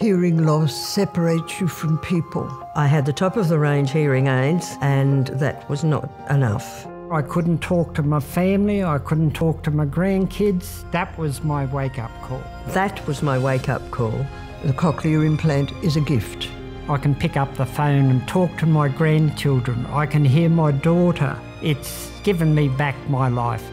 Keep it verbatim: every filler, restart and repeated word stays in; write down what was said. Hearing loss separates you from people. I had the top of the range hearing aids and that was not enough. I couldn't talk to my family, I couldn't talk to my grandkids. That was my wake-up call. That was my wake-up call. The cochlear implant is a gift. I can pick up the phone and talk to my grandchildren. I can hear my daughter. It's given me back my life.